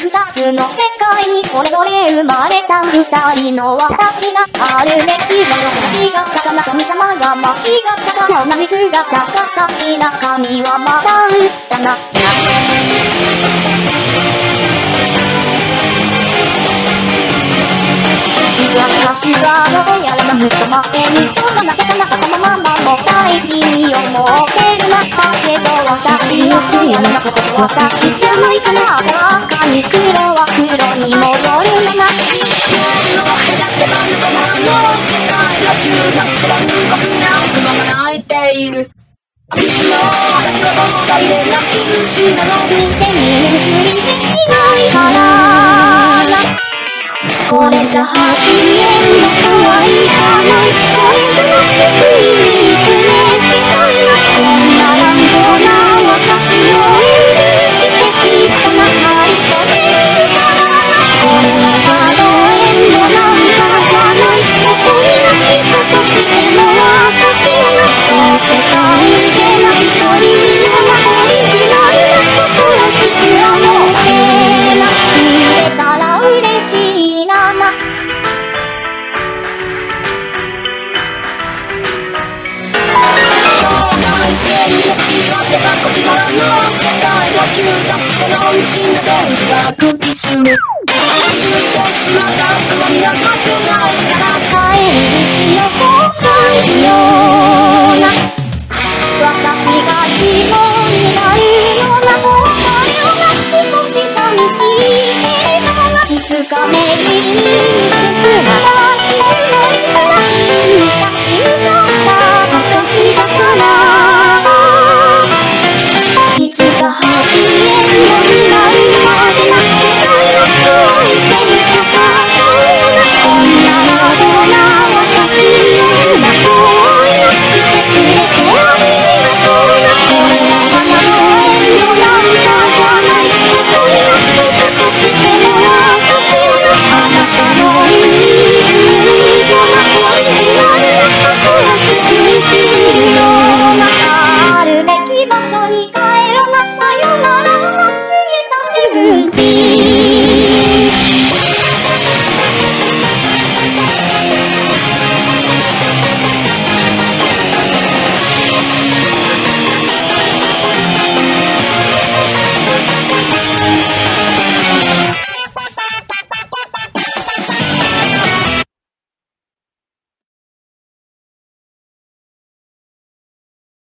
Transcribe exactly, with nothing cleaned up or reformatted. ふたつの世界にそれぞれ生まれたふたりの私があるべきもの形が高な神様が間違ったか同じ姿形な神はまた打ったな私はどうやらなふとまってみそうもなけたなかこのままも大事に思ってるなだけど私の悔やみなこと私じゃないかな赤赤に黒は黒に戻るのな光を隔てばのまの世界は急な暗黒な雲が泣いている私はもう誰で泣き虫なの見て見ぬふりできないからなこれじゃハッピーエンドとはいかないそれとも救いに行くね世界はこんな乱暴な私を許してきっと仲良くできたらこれはシャドウエンドなんかじゃないここに泣きたとしても私はそう世界での一人のオリジナルなことらしくあの絵が売れたら嬉しい「こっちからの世界が急だっての本気の電池が空気する」「譲ってしまった僕は見逃せないから帰る道を後悔しような」「私が希望になるようなこの彼をが少し寂しいけれどいつか目に」